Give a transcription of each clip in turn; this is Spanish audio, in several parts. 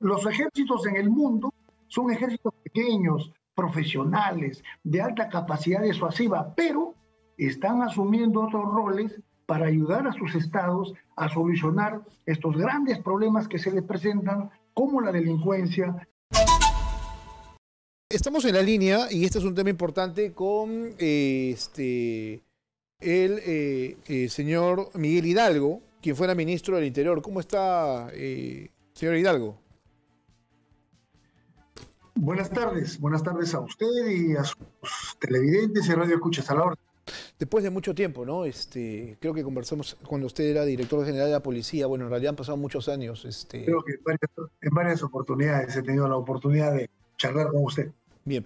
Los ejércitos en el mundo son ejércitos pequeños, profesionales, de alta capacidad disuasiva, pero están asumiendo otros roles para ayudar a sus estados a solucionar estos grandes problemas que se les presentan, como la delincuencia. Estamos en la línea, y este es un tema importante, con el señor Miguel Hidalgo, quien fuera ministro del Interior. ¿Cómo está, señor Hidalgo? Buenas tardes a usted y a sus televidentes y radioescuchas, a la orden. Después de mucho tiempo, ¿no? Creo que conversamos cuando usted era director general de la Policía. Bueno, en realidad han pasado muchos años. Creo que en varias oportunidades he tenido la oportunidad de charlar con usted. Bien.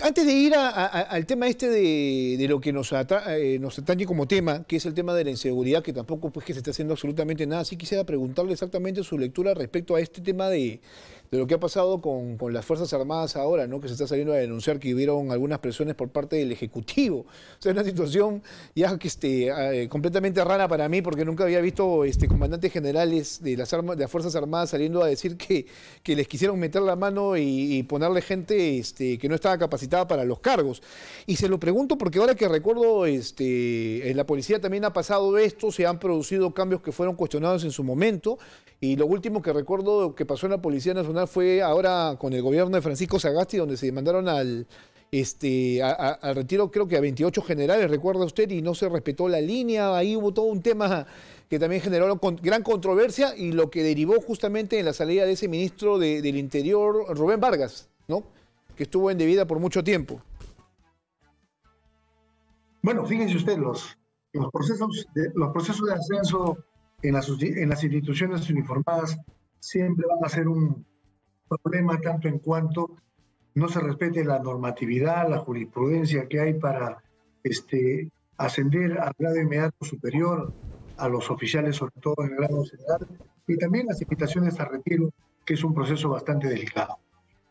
Antes de ir al tema de lo que nos atañe como tema, que es el tema de la inseguridad, que tampoco pues que se está haciendo absolutamente nada, sí quisiera preguntarle exactamente su lectura respecto a este tema de lo que ha pasado con las Fuerzas Armadas ahora, ¿no? Que se está saliendo a denunciar que hubieron algunas presiones por parte del Ejecutivo. O sea, es una situación ya que completamente rara para mí, porque nunca había visto comandantes generales de las Fuerzas Armadas saliendo a decir que les quisieron meter la mano y ponerle gente que no estaba capacitada para los cargos. Y se lo pregunto porque ahora que recuerdo, en la Policía también ha pasado esto, se han producido cambios que fueron cuestionados en su momento, y lo último que recuerdo que pasó en la Policía Nacional fue ahora con el gobierno de Francisco Sagasti, donde se mandaron al retiro, creo que a 28 generales, recuerda usted, y no se respetó la línea. Ahí hubo todo un tema que también generó gran controversia, y lo que derivó justamente en la salida de ese ministro del Interior, Rubén Vargas, ¿no? Que estuvo indebida por mucho tiempo. Bueno, fíjense usted, los procesos de ascenso en las instituciones uniformadas siempre van a ser un problema, tanto en cuanto no se respete la normatividad, la jurisprudencia que hay para ascender al grado inmediato superior a los oficiales, sobre todo en el grado general, y también las invitaciones a retiro, que es un proceso bastante delicado.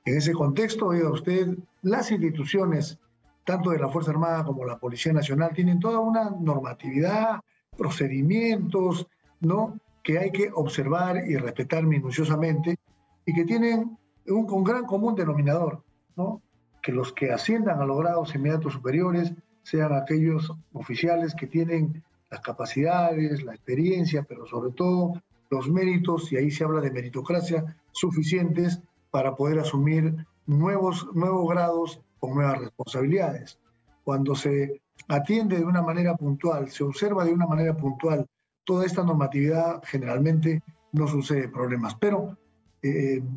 En ese contexto, oiga usted, las instituciones, tanto de la Fuerza Armada como la Policía Nacional, tienen toda una normatividad, procedimientos, ¿no?, que hay que observar y respetar minuciosamente, y que tienen un gran común denominador, ¿no? Que los que asciendan a los grados inmediatos superiores sean aquellos oficiales que tienen las capacidades, la experiencia, pero sobre todo los méritos, y ahí se habla de meritocracia, suficientes para poder asumir nuevos grados con nuevas responsabilidades. Cuando se atiende de una manera puntual, se observa de una manera puntual toda esta normatividad, generalmente no sucede problemas, pero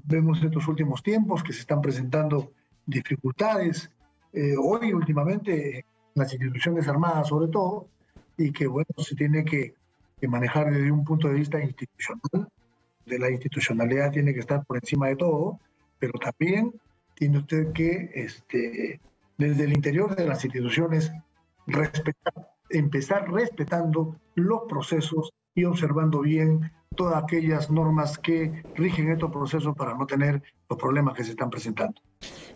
vemos en estos últimos tiempos que se están presentando dificultades, hoy últimamente en las instituciones armadas sobre todo, y que bueno, se tiene que manejar desde un punto de vista institucional, de la institucionalidad tiene que estar por encima de todo, pero también tiene usted que desde el interior de las instituciones empezar respetando los procesos y observando bien todas aquellas normas que rigen estos procesos para no tener los problemas que se están presentando.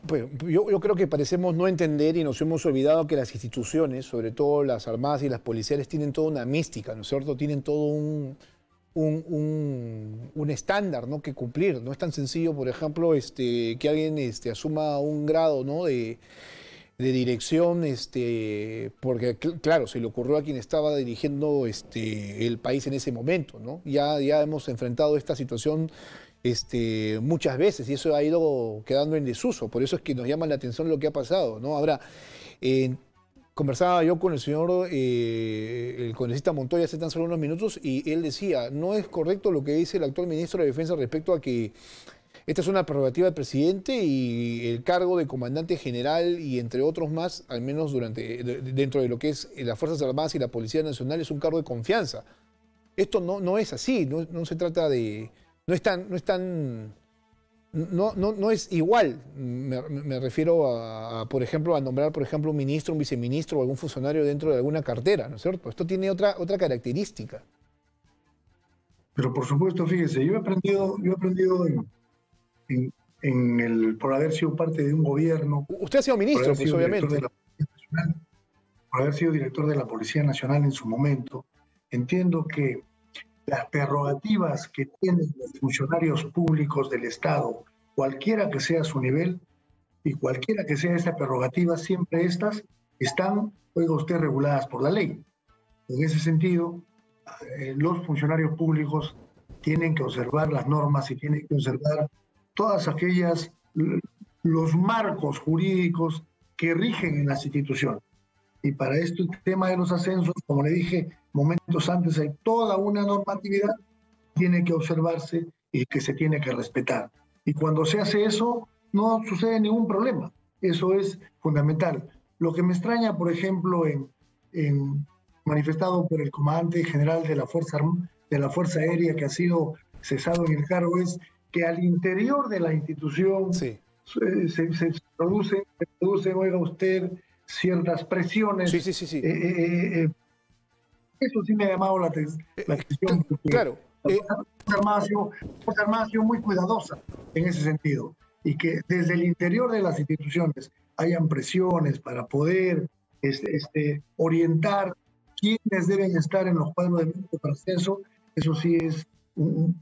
Bueno, yo creo que parecemos no entender y nos hemos olvidado que las instituciones, sobre todo las armadas y las policiales, tienen toda una mística, ¿no es cierto? Tienen todo un estándar, ¿no?, que cumplir. No es tan sencillo, por ejemplo, que alguien asuma un grado, ¿no?, de dirección, porque claro, se le ocurrió a quien estaba dirigiendo el país en ese momento, ¿no? Ya hemos enfrentado esta situación muchas veces, y eso ha ido quedando en desuso. Por eso es que nos llama la atención lo que ha pasado, ¿no? Ahora, conversaba yo con el señor, el congresista Montoya, hace tan solo unos minutos, y él decía, no es correcto lo que dice el actual ministro de Defensa respecto a que esta es una prerrogativa del presidente, y el cargo de comandante general y entre otros más, al menos dentro de lo que es las Fuerzas Armadas y la Policía Nacional, es un cargo de confianza. Esto no es así, no se trata de... No es igual, me refiero a, por ejemplo, a nombrar, por ejemplo, un ministro, un viceministro o algún funcionario dentro de alguna cartera, ¿no es cierto? Esto tiene otra característica. Pero por supuesto, fíjese, yo he aprendido por haber sido parte de un gobierno. Usted ha sido ministro, pues obviamente. Por haber sido director de la Policía Nacional en su momento, entiendo que las prerrogativas que tienen los funcionarios públicos del Estado, cualquiera que sea su nivel y cualquiera que sea esa prerrogativa, siempre estas están, oiga usted, reguladas por la ley. En ese sentido, los funcionarios públicos tienen que observar las normas y tienen que observar todas aquellas, los marcos jurídicos que rigen en las instituciones. Y para esto el tema de los ascensos, como le dije momentos antes, hay toda una normatividad que tiene que observarse y que se tiene que respetar. Y cuando se hace eso, no sucede ningún problema. Eso es fundamental. Lo que me extraña, por ejemplo, manifestado por el comandante general de la Fuerza Aérea, que ha sido cesado en el cargo, es que al interior de la institución sí se producen, oiga usted, ciertas presiones. Sí, sí, sí, sí. Eso sí me ha llamado la atención. Claro. Las Fuerzas Armadas han sido muy cuidadosas en ese sentido. Y que desde el interior de las instituciones hayan presiones para poder orientar quiénes deben estar en los cuadros de mérito para ascenso, eso sí es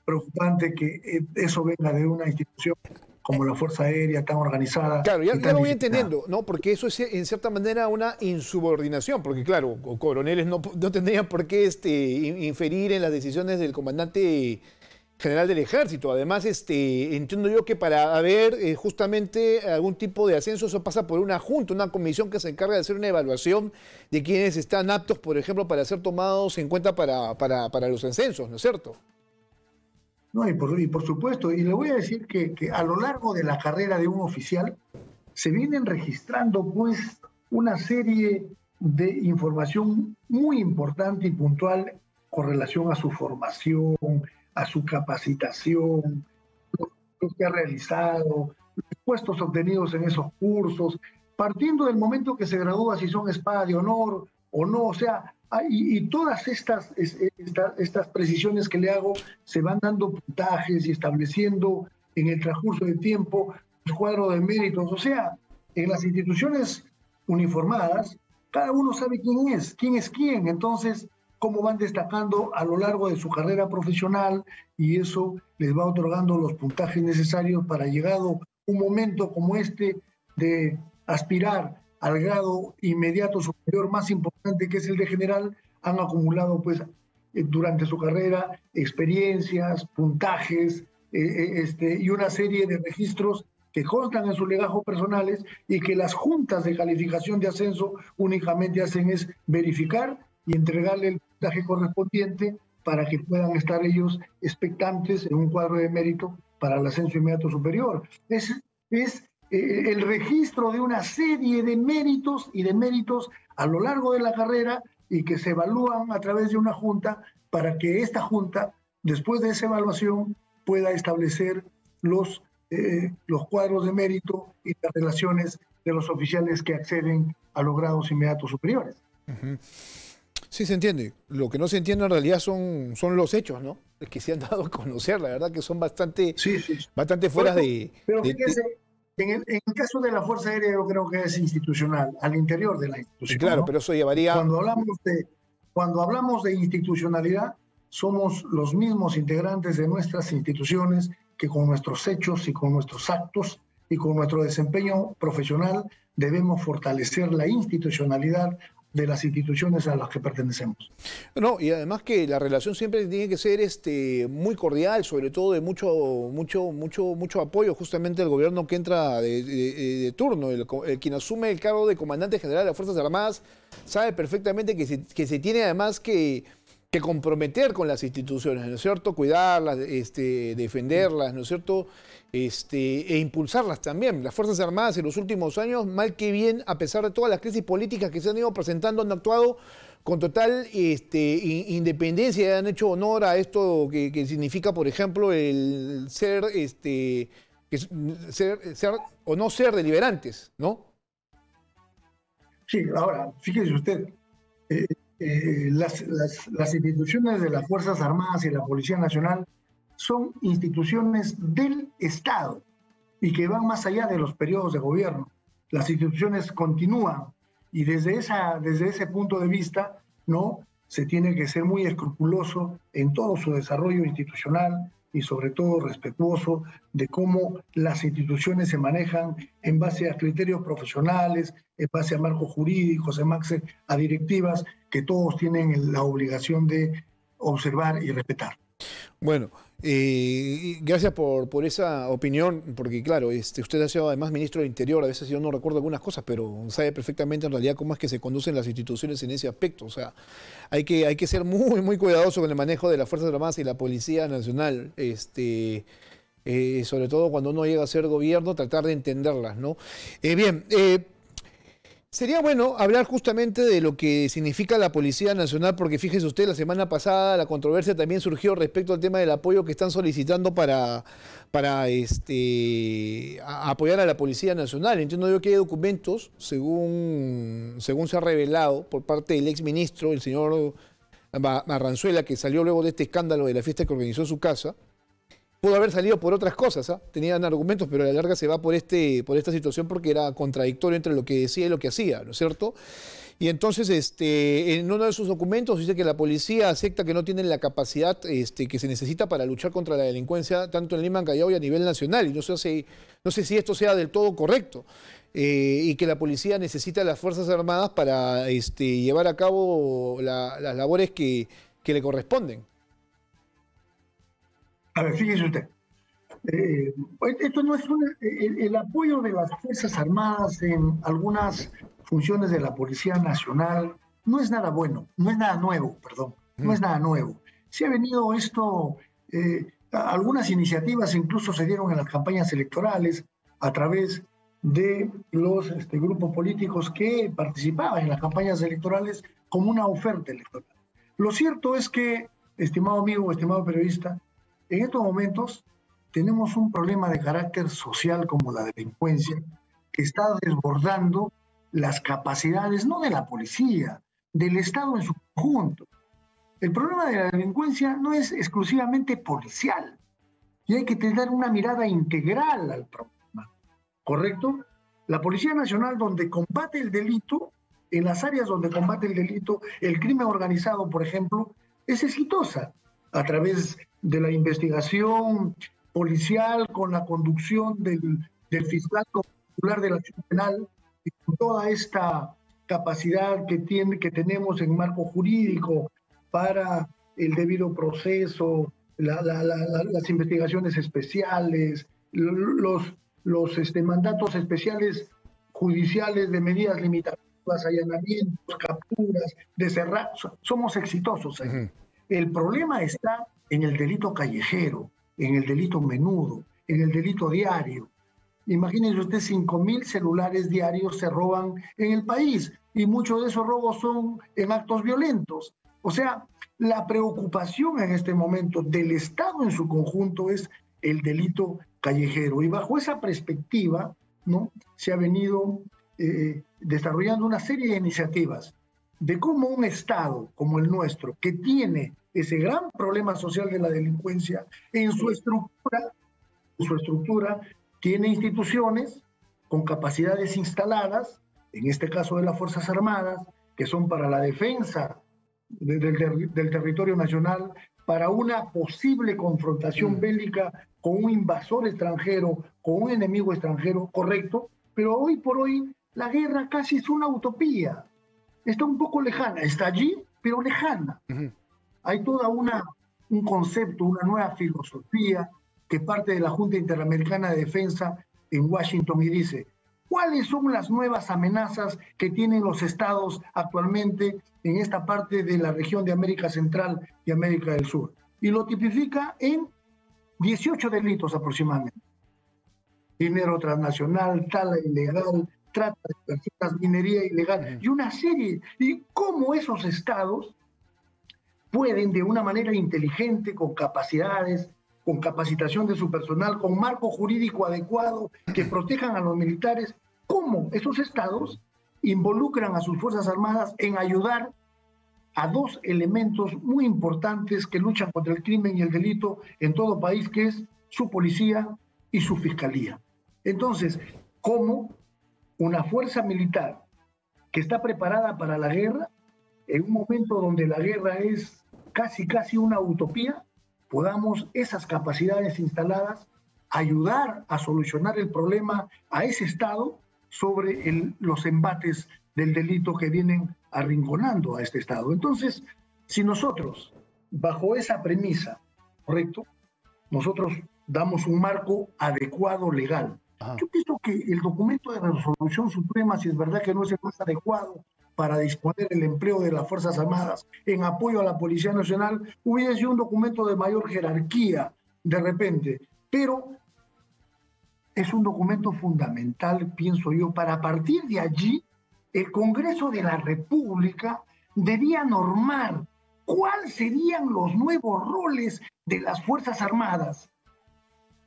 preocupante, que eso venga de una institución como la Fuerza Aérea, tan organizada. Claro, ya lo voy entendiendo, ¿no? Porque eso es, en cierta manera, una insubordinación, porque, claro, coroneles no tendrían por qué inferir en las decisiones del comandante general del Ejército. Además, entiendo yo que para haber justamente algún tipo de ascenso, eso pasa por una junta, una comisión que se encarga de hacer una evaluación de quienes están aptos, por ejemplo, para ser tomados en cuenta para los ascensos, ¿no es cierto? No, y por supuesto, y le voy a decir que a lo largo de la carrera de un oficial se vienen registrando pues una serie de información muy importante y puntual con relación a su formación, a su capacitación, lo que ha realizado, los puestos obtenidos en esos cursos, partiendo del momento que se gradúa, si son espada de honor o no, o sea, y todas estas precisiones que le hago se van dando puntajes y estableciendo en el transcurso del tiempo los cuadros de méritos. O sea, en las instituciones uniformadas, cada uno sabe quién es quién. Entonces, cómo van destacando a lo largo de su carrera profesional, y eso les va otorgando los puntajes necesarios para, llegado un momento como este de aspirar al grado inmediato superior más importante, que es el de general, han acumulado pues durante su carrera experiencias, puntajes y una serie de registros que constan en sus legajos personales, y que las juntas de calificación de ascenso únicamente hacen es verificar y entregarle el puntaje correspondiente para que puedan estar ellos expectantes en un cuadro de mérito para el ascenso inmediato superior. Es el registro de una serie de méritos y de méritos a lo largo de la carrera, y que se evalúan a través de una junta para que esta junta, después de esa evaluación, pueda establecer los cuadros de mérito y las relaciones de los oficiales que acceden a los grados inmediatos superiores. Uh-huh. Sí, se entiende. Lo que no se entiende en realidad son los hechos, ¿no? Que se han dado a conocer, la verdad que son bastante, bastante fuera de... Pero fíjese, En el caso de la Fuerza Aérea, yo creo que es institucional, al interior de la institución. Claro, ¿no? Pero eso llevaría... Cuando hablamos de institucionalidad, somos los mismos integrantes de nuestras instituciones que con nuestros hechos y con nuestros actos y con nuestro desempeño profesional debemos fortalecer la institucionalidad de las instituciones a las que pertenecemos. No, y además que la relación siempre tiene que ser muy cordial, sobre todo de mucho apoyo justamente al gobierno que entra de turno. El quien asume el cargo de comandante general de las Fuerzas Armadas sabe perfectamente que se tiene además que comprometer con las instituciones, ¿no es cierto? Cuidarlas, defenderlas, ¿no es cierto? E impulsarlas también. Las Fuerzas Armadas en los últimos años, mal que bien, a pesar de todas las crisis políticas que se han ido presentando, han actuado con total independencia y han hecho honor a esto que significa, por ejemplo, el ser o no ser deliberantes, ¿no? Sí, ahora, fíjese usted... las instituciones de las Fuerzas Armadas y la Policía Nacional son instituciones del Estado y que van más allá de los periodos de gobierno. Las instituciones continúan, y desde ese punto de vista, ¿no? se tiene que ser muy escrupuloso en todo su desarrollo institucional y sobre todo respetuoso de cómo las instituciones se manejan en base a criterios profesionales, en base a marcos jurídicos, en base a directivas que todos tienen la obligación de observar y respetar. Bueno, gracias por esa opinión, porque claro, usted ha sido además ministro del Interior, a veces yo no recuerdo algunas cosas, pero sabe perfectamente en realidad cómo es que se conducen las instituciones en ese aspecto. O sea, hay que ser muy cuidadoso con el manejo de las Fuerzas Armadas y la Policía Nacional, sobre todo cuando uno llega a ser gobierno, tratar de entenderlas, ¿no? Sería bueno hablar justamente de lo que significa la Policía Nacional, porque fíjese usted, la semana pasada la controversia también surgió respecto al tema del apoyo que están solicitando para apoyar a la Policía Nacional. Entiendo yo que hay documentos, según se ha revelado por parte del exministro, el señor Barranzuela, que salió luego de este escándalo de la fiesta que organizó en su casa. Pudo haber salido por otras cosas, ¿eh? Tenían argumentos, pero a la larga se va por esta situación porque era contradictorio entre lo que decía y lo que hacía, ¿no es cierto? Y entonces, en uno de sus documentos dice que la policía acepta que no tienen la capacidad que se necesita para luchar contra la delincuencia, tanto en Lima, en Callao y a nivel nacional. Y no sé si esto sea del todo correcto. Y que la policía necesita a las Fuerzas Armadas para llevar a cabo las labores que le corresponden. A ver, fíjese usted, esto no es el apoyo de las Fuerzas Armadas en algunas funciones de la Policía Nacional no es nada bueno, no es nada nuevo, perdón, no es nada nuevo. Se ha venido esto, algunas iniciativas incluso se dieron en las campañas electorales a través de los grupos políticos que participaban en las campañas electorales como una oferta electoral. Lo cierto es que, estimado amigo, estimado periodista, en estos momentos tenemos un problema de carácter social como la delincuencia que está desbordando las capacidades, no de la policía, del Estado en su conjunto. El problema de la delincuencia no es exclusivamente policial y hay que tener una mirada integral al problema, ¿correcto? La Policía Nacional, donde combate el delito, en las áreas donde combate el delito, el crimen organizado, por ejemplo, es exitosa a través de la investigación policial con la conducción del fiscal popular de la acción penal y con toda esta capacidad que tenemos en marco jurídico para el debido proceso, las investigaciones especiales, los mandatos especiales judiciales de medidas limitativas, allanamientos, capturas, de cerrar. Somos exitosos ahí. Uh-huh. El problema está en el delito callejero, en el delito menudo, en el delito diario. Imagínense ustedes, 5.000 celulares diarios se roban en el país y muchos de esos robos son en actos violentos. O sea, la preocupación en este momento del Estado en su conjunto es el delito callejero. Y bajo esa perspectiva, ¿no?, se ha venido desarrollando una serie de iniciativas de cómo un Estado como el nuestro, que tiene ese gran problema social de la delincuencia, en su estructura tiene instituciones con capacidades instaladas, en este caso de las Fuerzas Armadas, que son para la defensa del territorio nacional, para una posible confrontación bélica con un invasor extranjero, con un enemigo extranjero, correcto, pero hoy por hoy la guerra casi es una utopía, está un poco lejana, está allí, pero lejana. Uh-huh. Hay toda un concepto, una nueva filosofía que parte de la Junta Interamericana de Defensa en Washington y dice, ¿cuáles son las nuevas amenazas que tienen los estados actualmente en esta parte de la región de América Central y América del Sur? Y lo tipifica en 18 delitos aproximadamente. Dinero transnacional, tala ilegal, trata de personas, minería ilegal, y una serie. ¿Y cómo esos estados pueden, de una manera inteligente, con capacidades, con capacitación de su personal, con marco jurídico adecuado, que protejan a los militares, cómo esos estados involucran a sus Fuerzas Armadas en ayudar a dos elementos muy importantes que luchan contra el crimen y el delito en todo país, que es su policía y su fiscalía? Entonces, ¿cómo una fuerza militar que está preparada para la guerra en un momento donde la guerra es casi una utopía, podamos esas capacidades instaladas ayudar a solucionar el problema a ese Estado sobre los embates del delito que vienen arrinconando a este Estado. Entonces, si nosotros, bajo esa premisa, ¿correcto?, nosotros damos un marco adecuado legal. Ajá. Yo pienso que el documento de la resolución suprema, si es verdad que no es el más adecuado para disponer el empleo de las Fuerzas Armadas en apoyo a la Policía Nacional, hubiera sido un documento de mayor jerarquía, de repente, pero es un documento fundamental, pienso yo, para partir de allí, el Congreso de la República debía normar cuáles serían los nuevos roles de las Fuerzas Armadas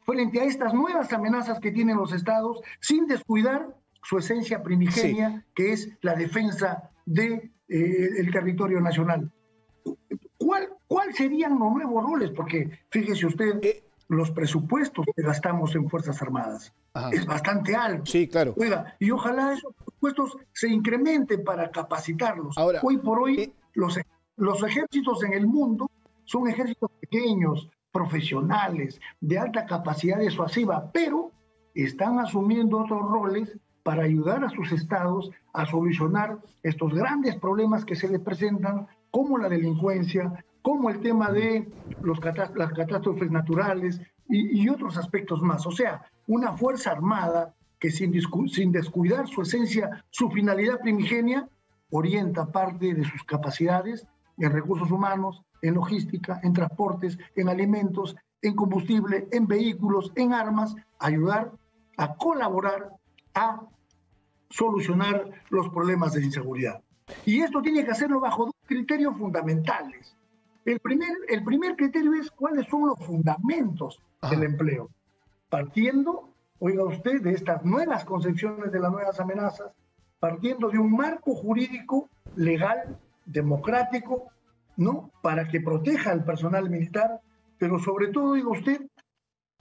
frente a estas nuevas amenazas que tienen los estados, sin descuidar su esencia primigenia, sí, que es la defensa del territorio nacional. ¿Cuál serían los nuevos roles? Porque fíjese usted, los presupuestos que gastamos en Fuerzas Armadas, ajá, es bastante alto. Sí, claro. Oiga, y ojalá esos presupuestos se incrementen para capacitarlos. Ahora, hoy por hoy, los ejércitos en el mundo son ejércitos pequeños, profesionales, de alta capacidad disuasiva, pero están asumiendo otros roles para ayudar a sus estados a solucionar estos grandes problemas que se les presentan, como la delincuencia, como el tema de las catástrofes naturales y otros aspectos más. O sea, una Fuerza Armada que sin descuidar su esencia, su finalidad primigenia, orienta parte de sus capacidades en recursos humanos, en logística, en transportes, en alimentos, en combustible, en vehículos, en armas, ayudar a colaborar a solucionar los problemas de inseguridad. Y esto tiene que hacerlo bajo dos criterios fundamentales. El primer criterio es cuáles son los fundamentos, ajá, del empleo, partiendo, oiga usted, de estas nuevas concepciones de las nuevas amenazas, partiendo de un marco jurídico, legal, democrático, ¿no?, para que proteja al personal militar, pero sobre todo, diga usted,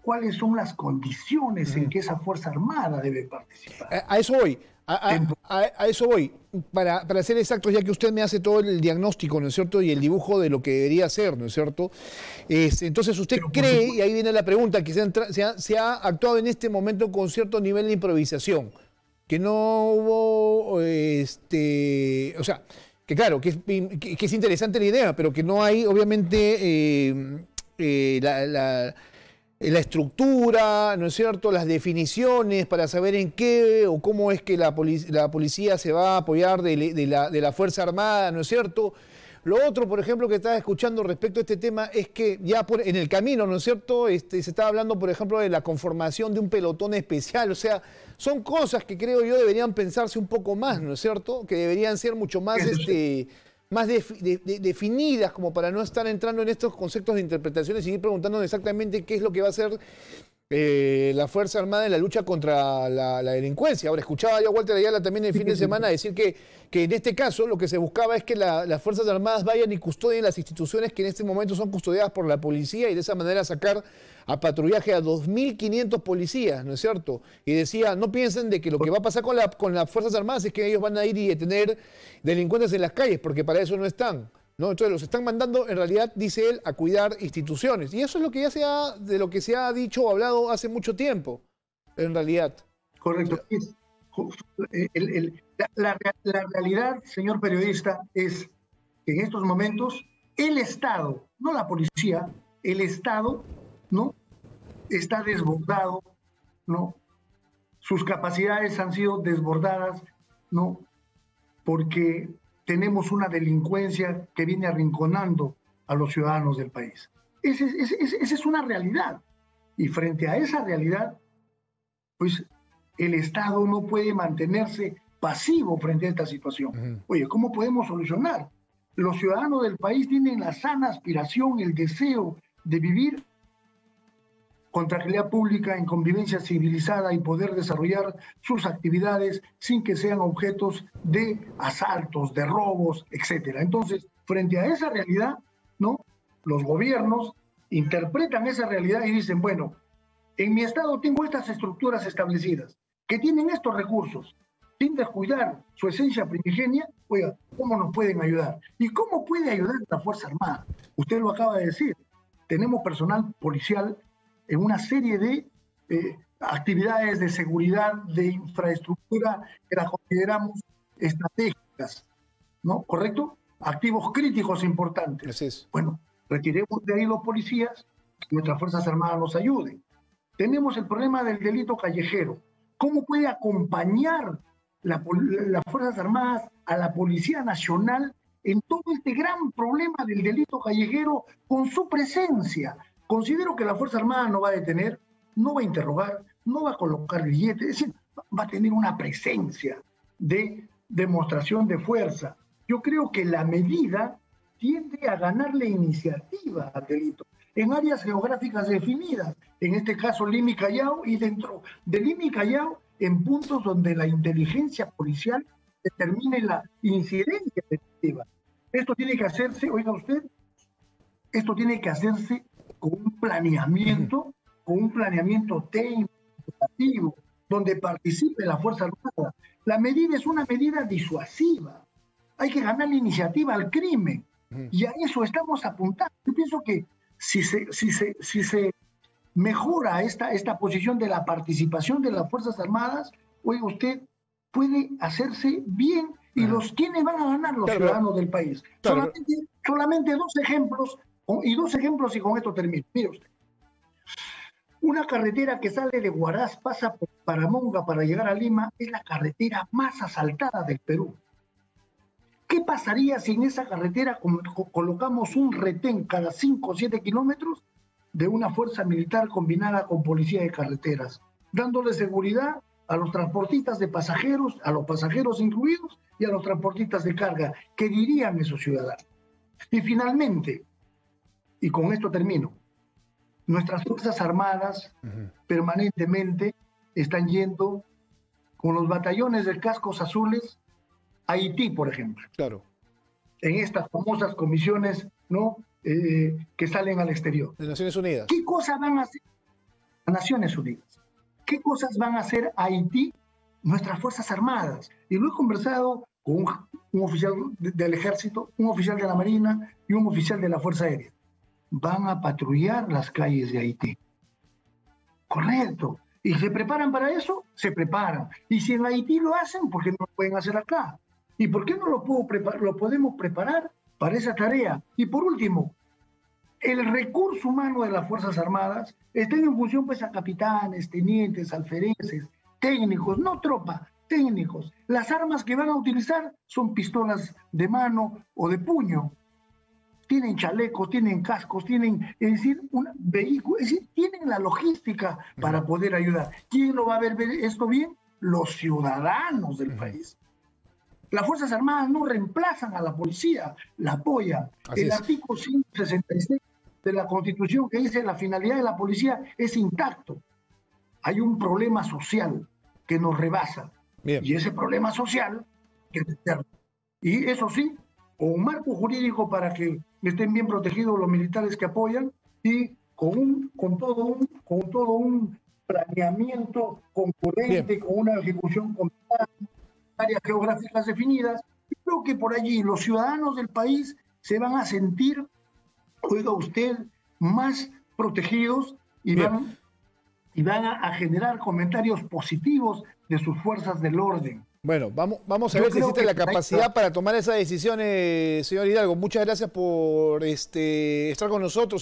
cuáles son las condiciones en que esa Fuerza Armada debe participar. A eso voy, a eso voy. Para ser exactos, ya que usted me hace todo el diagnóstico, ¿no es cierto?, y el dibujo de lo que debería ser, ¿no es cierto? Entonces usted cree, y ahí viene la pregunta, que se ha actuado en este momento con cierto nivel de improvisación, que no hubo, o sea, que claro, que es interesante la idea, pero que no hay, obviamente, la estructura, ¿no es cierto?, las definiciones para saber en qué o cómo es que la policía se va a apoyar de la Fuerza Armada, ¿no es cierto? Lo otro, por ejemplo, que estaba escuchando respecto a este tema es que ya en el camino, ¿no es cierto?, se estaba hablando, por ejemplo, de la conformación de un pelotón especial. O sea, son cosas que creo yo deberían pensarse un poco más, ¿no es cierto?, que deberían ser mucho más, más definidas, como para no estar entrando en estos conceptos de interpretaciones y ir preguntándonos exactamente qué es lo que va a hacer la Fuerza Armada en la lucha contra la delincuencia. Ahora, escuchaba yo a Walter Ayala también el fin de semana decir que en este caso lo que se buscaba es que las Fuerzas Armadas vayan y custodien las instituciones que en este momento son custodiadas por la policía, y de esa manera sacar a patrullaje a 2.500 policías, ¿no es cierto? Y decía, no piensen de que lo que va a pasar con las Fuerzas Armadas es que ellos van a ir y detener delincuentes en las calles, porque para eso no están, ¿no? Entonces los están mandando, en realidad, dice él, a cuidar instituciones. Y eso es lo que ya de lo que se ha dicho o hablado hace mucho tiempo, en realidad. Correcto. O sea, la realidad, señor periodista, es que en estos momentos el Estado, no la policía, el Estado, ¿no?, está desbordado, ¿no? Sus capacidades han sido desbordadas, ¿no?, porque tenemos una delincuencia que viene arrinconando a los ciudadanos del país. Esa es una realidad. Y frente a esa realidad, pues el Estado no puede mantenerse pasivo frente a esta situación. Oye, ¿cómo podemos solucionar? Los ciudadanos del país tienen la sana aspiración, el deseo de vivir con tranquilidad pública, en convivencia civilizada, y poder desarrollar sus actividades sin que sean objetos de asaltos, de robos, etc. Entonces, frente a esa realidad, ¿no?, los gobiernos interpretan esa realidad y dicen, bueno, en mi estado tengo estas estructuras establecidas que tienen estos recursos, sin descuidar su esencia primigenia, oiga, ¿cómo nos pueden ayudar? ¿Y cómo puede ayudar la Fuerza Armada? Usted lo acaba de decir, tenemos personal policial en una serie de actividades de seguridad, de infraestructura que las consideramos estratégicas, ¿no? ¿Correcto? Activos críticos importantes. Así es. Bueno, retiremos de ahí los policías, que nuestras Fuerzas Armadas nos ayuden. Tenemos el problema del delito callejero. ¿Cómo puede acompañar las Fuerzas Armadas a la Policía Nacional en todo este gran problema del delito callejero con su presencia? Considero que la Fuerza Armada no va a detener, no va a interrogar, no va a colocar billetes, es decir, va a tener una presencia de demostración de fuerza. Yo creo que la medida tiende a ganarle iniciativa al delito en áreas geográficas definidas, en este caso Lima y Callao, y dentro de Lima y Callao, en puntos donde la inteligencia policial determine la incidencia delictiva. Esto tiene que hacerse, oiga usted, esto tiene que hacerse con un planeamiento, técnico, educativo, donde participe la Fuerza Armada. La medida es una medida disuasiva. Hay que ganar la iniciativa al crimen. Y a eso estamos apuntando. Yo pienso que si se mejora esta posición de la participación de las Fuerzas Armadas, oiga usted, puede hacerse bien. ¿Y quiénes van a ganar? Los ciudadanos del país. Claro. Solamente dos ejemplos, y con esto termino. Mire usted, una carretera que sale de Huaraz, pasa por Paramonga para llegar a Lima, es la carretera más asaltada del Perú. ¿Qué pasaría si en esa carretera colocamos un retén cada 5 o 7 kilómetros de una fuerza militar combinada con policía de carreteras, dándole seguridad a los transportistas de pasajeros, a los pasajeros incluidos, y a los transportistas de carga? ¿Qué dirían esos ciudadanos? Y finalmente, y con esto termino, nuestras Fuerzas Armadas permanentemente están yendo con los batallones de cascos azules Haití, por ejemplo. Claro. En estas famosas comisiones, ¿no?, que salen al exterior. De Naciones Unidas. ¿Qué cosas van a hacer las Naciones Unidas? ¿Qué cosas van a hacer Haití nuestras Fuerzas Armadas? Y lo he conversado con un oficial del Ejército, un oficial de la Marina y un oficial de la Fuerza Aérea. Van a patrullar las calles de Haití. Correcto. ¿Y se preparan para eso? Se preparan. Y si en Haití lo hacen, ¿por qué no lo pueden hacer acá? ¿Y por qué no lo podemos preparar para esa tarea? Y por último, el recurso humano de las Fuerzas Armadas está en función, pues, a capitanes, tenientes, alféreces, técnicos, no tropa, técnicos. Las armas que van a utilizar son pistolas de mano o de puño. Tienen chalecos, tienen cascos, tienen, es decir, un vehículo, es decir, tienen la logística para poder ayudar. ¿Quién lo va a ver esto bien? Los ciudadanos del país. Las Fuerzas Armadas no reemplazan a la policía, la apoyan. Así El artículo 166 de la Constitución, que dice la finalidad de la policía, es intacto. Hay un problema social que nos rebasa. Bien. Y ese problema social que es externo. Y eso sí, con un marco jurídico para que estén bien protegidos los militares que apoyan, y con todo un planeamiento concurrente, con una ejecución completa, áreas geográficas definidas. Creo que por allí los ciudadanos del país se van a sentir, oiga usted, más protegidos y van a generar comentarios positivos de sus fuerzas del orden. Bueno, vamos a ver si existe la capacidad para tomar esas decisiones, señor Hidalgo. Muchas gracias por estar con nosotros.